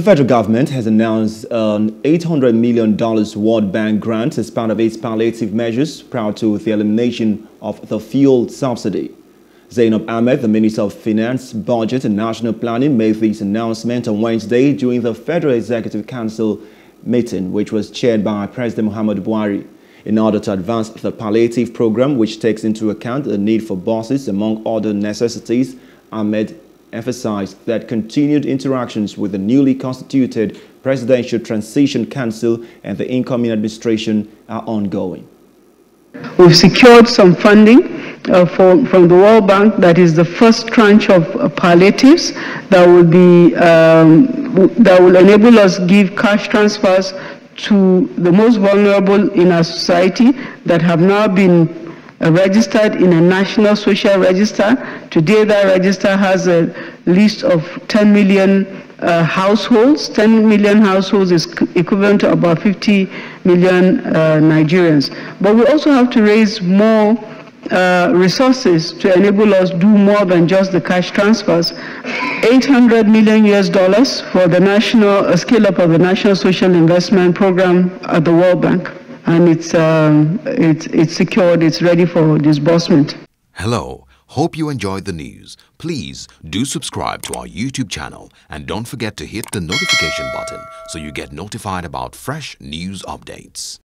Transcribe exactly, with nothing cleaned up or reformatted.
The federal government has announced an eight hundred million dollars World Bank grant as part of its palliative measures prior to the elimination of the fuel subsidy. Zainab Ahmed, the Minister of Finance, Budget and National Planning, made this announcement on Wednesday during the Federal Executive Council meeting, which was chaired by President Mohamed Bouhari, in order to advance the palliative program, which takes into account the need for buses, among other necessities. Ahmed emphasized that continued interactions with the newly constituted Presidential Transition Council and the incoming administration are ongoing. We've secured some funding uh, for, from the World Bank. That is the first tranche of uh, palliatives that will be um, that will enable us to give cash transfers to the most vulnerable in our society that have now been registered in a national social register. Today that register has a list of ten million uh, households. ten million households is equivalent to about fifty million uh, Nigerians. But we also have to raise more uh, resources to enable us to do more than just the cash transfers. eight hundred million U S dollars for the national uh, scale-up of the National Social Investment Program at the World Bank. And it's, um, it's, it's secured, it's ready for disbursement. Hello, hope you enjoyed the news. Please do subscribe to our YouTube channel and don't forget to hit the notification button so you get notified about fresh news updates.